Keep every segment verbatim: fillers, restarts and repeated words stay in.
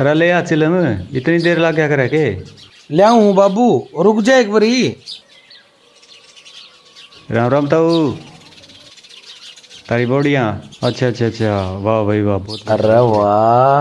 अरे ले आ चिलम, इतनी देर लग क्या करे के? ले आऊं बाबू, रुक जा एक बारी। राम राम ताऊ, तारी बोड़िया। अच्छा अच्छा अच्छा, वाह भाई वाह, अरे वाह।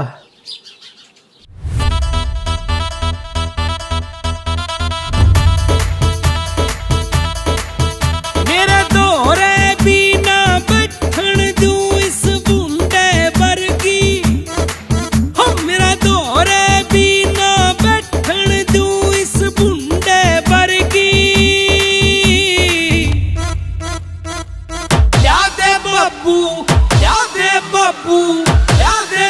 Babu, ya de babu, ya de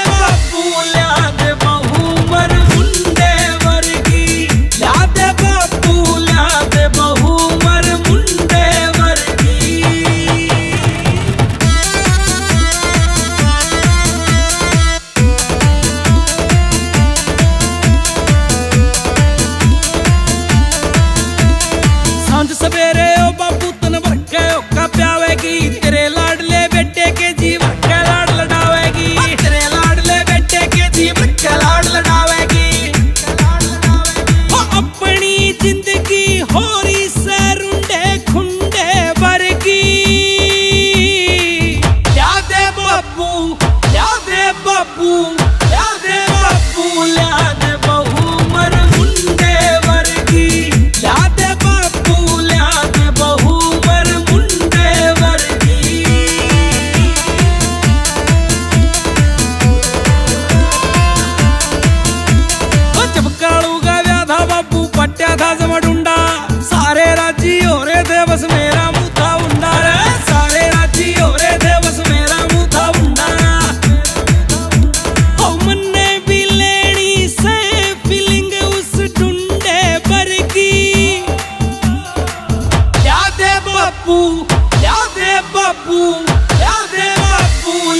babu,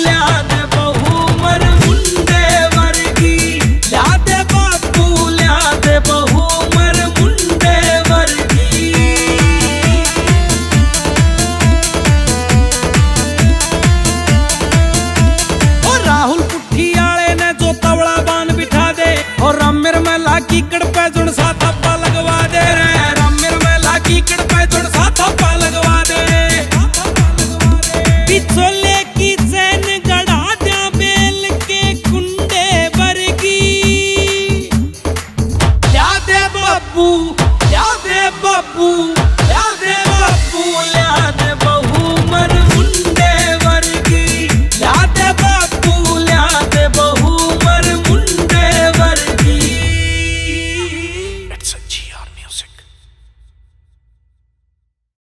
ya de